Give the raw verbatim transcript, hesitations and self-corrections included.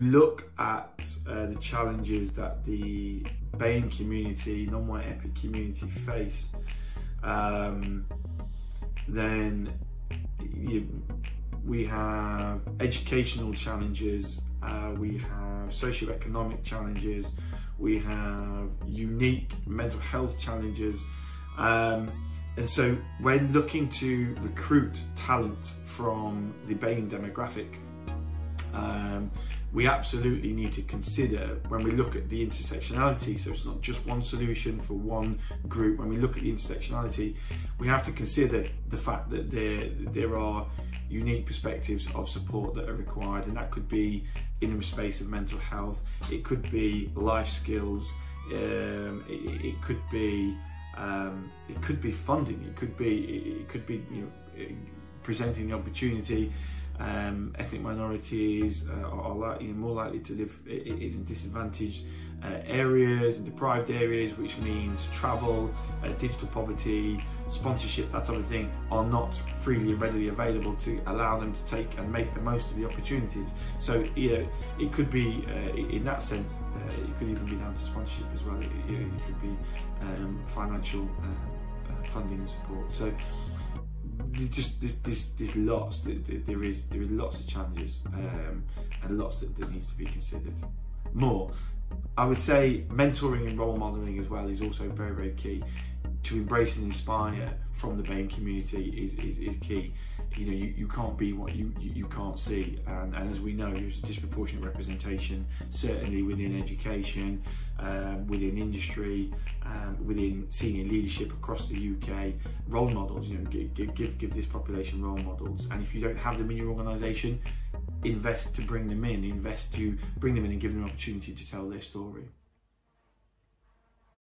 look at uh, the challenges that the BAME community, non-white ethnic community face, um, then you, we have educational challenges, uh, we have socioeconomic challenges, we have unique mental health challenges. Um, and so when looking to recruit talent from the BAME demographic, um, we absolutely need to consider, when we look at the intersectionality, so it's not just one solution for one group, when we look at the intersectionality, we have to consider the fact that there, there are unique perspectives of support that are required, and that could be in the space of mental health, it could be life skills, um, it, it could be um, it could be funding, it could be it could be you know, presenting the opportunity. Um, ethnic minorities uh, are, are you know, more likely to live in disadvantaged uh, areas and deprived areas, which means travel, uh, digital poverty, sponsorship, that type of thing, are not freely and readily available to allow them to take and make the most of the opportunities. So you know, it could be, uh, in that sense, uh, it could even be down to sponsorship as well. It, you know, it could be um, financial uh, funding and support. So. There's just there's, there's, there's lots that there is there is lots of challenges um, and lots that, that needs to be considered more. I would say mentoring and role modelling as well is also very very key. To embrace and inspire from the BAME community is, is, is key. You know, you, you can't be what you, you, you can't see, and, and as we know, there's a disproportionate representation, certainly within education, um, within industry, um, within senior leadership across the U K. Role models, you know, give, give, give this population role models, and if you don't have them in your organisation, invest to bring them in, invest to bring them in and give them an opportunity to tell their story.